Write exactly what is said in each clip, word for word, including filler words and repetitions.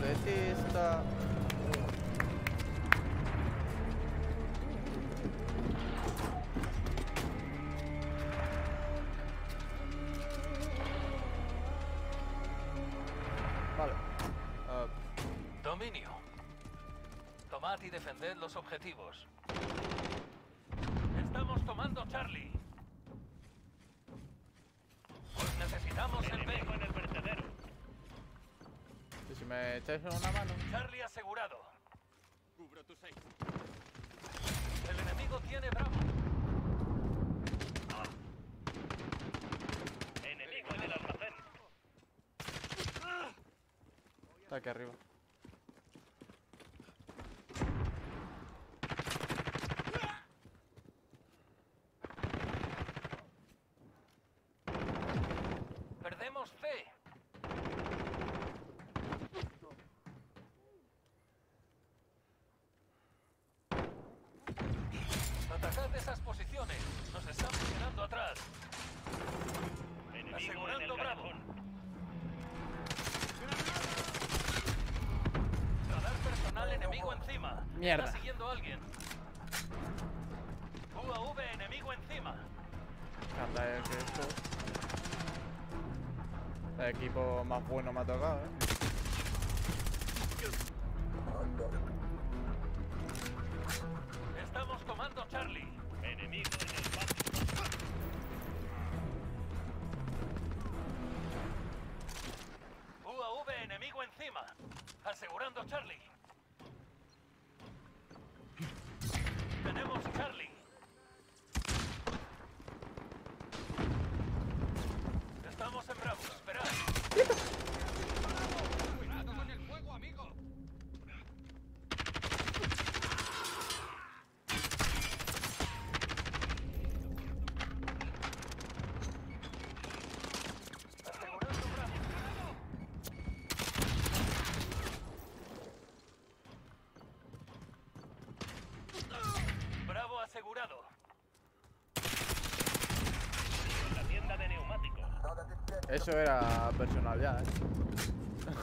Resista. Vale. Uh. Dominio. Tomad y defended los objetivos. Estamos tomando Charlie. Pues necesitamos el enemigo en el vertedero. Si me echáis una mano. Charlie asegurado. Cubro tu seis. El enemigo tiene Bravo. Ah. Enemigo en el almacén. Está aquí arriba. Perdemos C. Atacad esas posiciones. Nos estamos quedando atrás. Enemigo asegurando Bravo. Radar personal enemigo encima. Mierda. Está siguiendo a alguien. U A V enemigo encima. Anda, es que esto... El equipo más bueno me ha tocado, eh. Estamos tomando Charlie. Enemigo en el patio. U A V enemigo encima. Asegurando Charlie. Tenemos Charlie. Estamos en Bravo. Esperad. Cuidado con el fuego, amigo. Eso era personal ya, eh.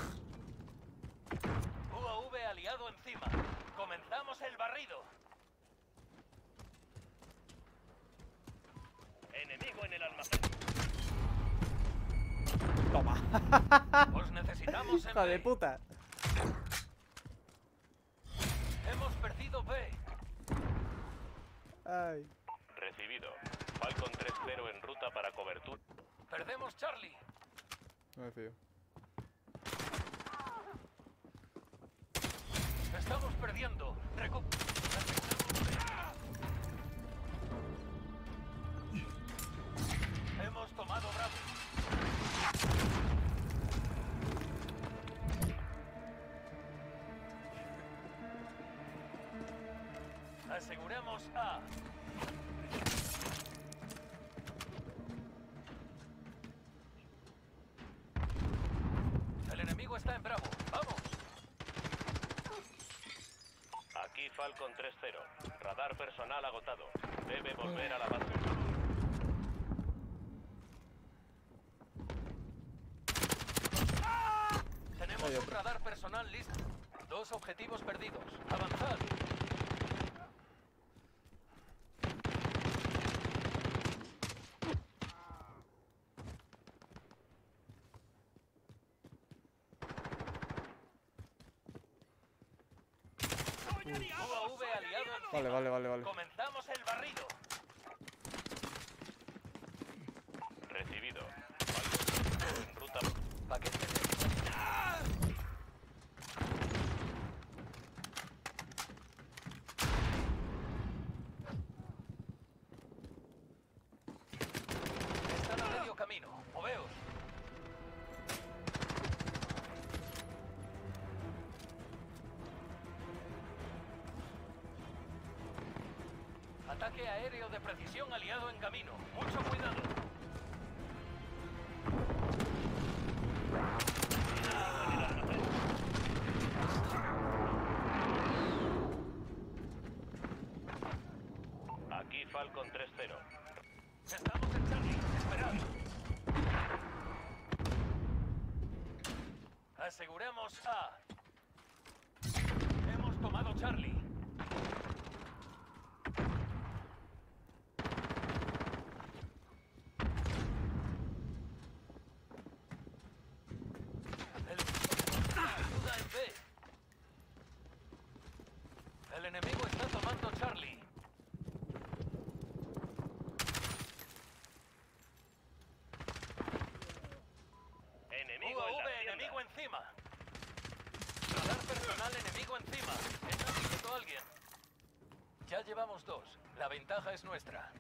U A V aliado encima. Comenzamos el barrido. Enemigo en el almacén. Toma. Os necesitamos en B. ¡Joder, puta! Hemos perdido B. Ay. Recibido. Falcon tres cero en ruta para cobertura. Perdemos Charlie. No me fío. Estamos perdiendo. Recu... Hemos tomado Bravo. Aseguramos A. Está en Bravo, vamos. Aquí Falcon tres cero. Radar personal agotado. Debe volver a la base. ¡Ah! Tenemos un radar personal listo. Dos objetivos perdidos. Avanzad. U A V aliado. Vale, vale, vale, vale. Comenzamos el barrido. Recibido. En ruta. Paquete. ¡Ah! Están a medio camino. Moveos. Ataque aéreo de precisión aliado en camino. Mucho cuidado. Aquí Falcon tres cero. Estamos en Charlie. Esperad. Aseguramos A. Hemos tomado Charlie. El enemigo está tomando Charlie. Enemigo en la tienda. Enemigo encima. Radar personal enemigo encima. Está siguiendo a alguien. Ya llevamos dos. La ventaja es nuestra.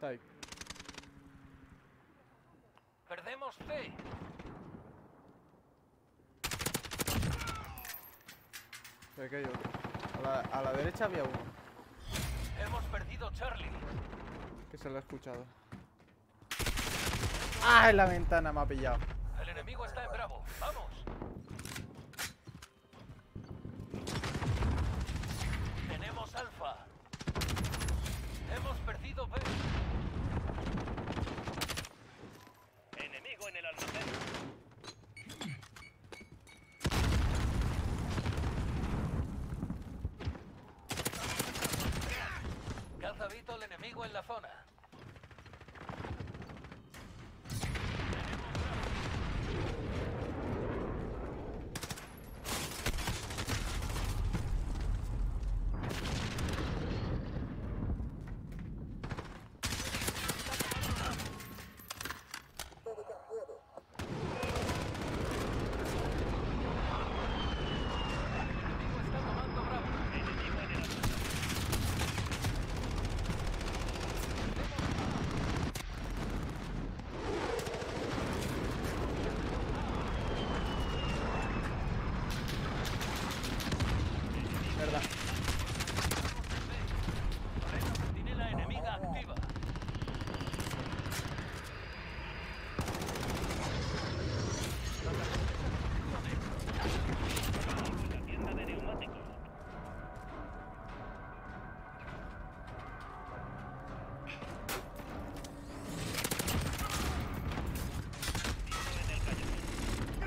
Type. Perdemos C. Se cayó. A la, a la derecha había uno. Hemos perdido Charlie. Que se lo ha escuchado. ¡Ah! En la ventana me ha pillado. El enemigo está en Bravo. ¡Vamos! Tenemos Alfa. Hemos perdido B. Enemigo en el almacén. Caza Vito el enemigo en la zona.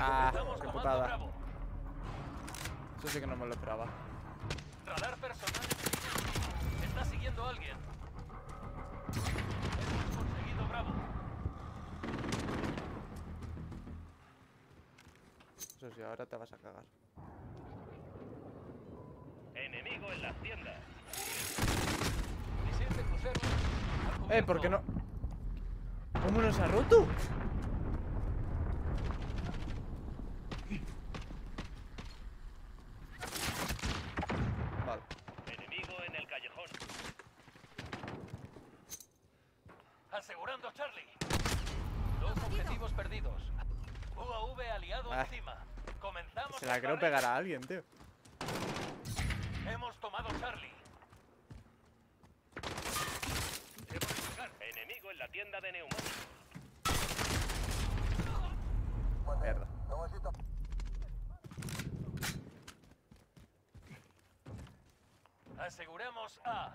Ah, qué putada. Eso sí que no me lo esperaba. Radar personal. Está siguiendo a alguien. Hemos conseguido Bravo. Eso sí, ahora te vas a cagar. Enemigo en las tiendas. Eh, ¿por qué no? ¿Cómo nos ha roto? Asegurando Charlie. Dos objetivos perdidos. U A V aliado ah. encima. Comenzamos. Se la creo pegar a alguien, tío. Hemos tomado Charlie. Enemigo en la tienda de neumáticos. Mierda. Aseguramos A.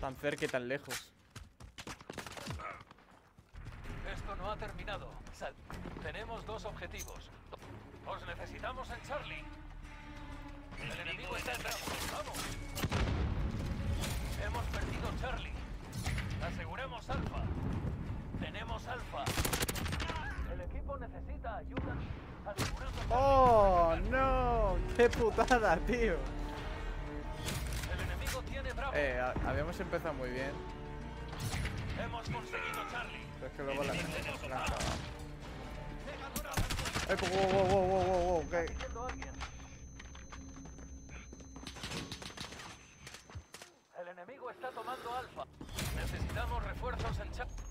Tan cerca y tan lejos. Esto no ha terminado. Sal. Tenemos dos objetivos. Os necesitamos en Charlie. El, El enemigo está en Bravo. Vamos. Hemos perdido Charlie. Aseguremos Alfa. Tenemos Alfa. El equipo necesita ayuda. Asegurando Charlie. ¡Oh, no! ¡Qué putada, tío! Eh, habíamos empezado muy bien. Hemos conseguido Charlie. Pero es que luego la gente nos plancha. Eh, wow, wow, wow, wow, wow, wow, ok. El enemigo está tomando Alfa. Necesitamos refuerzos en Charlie.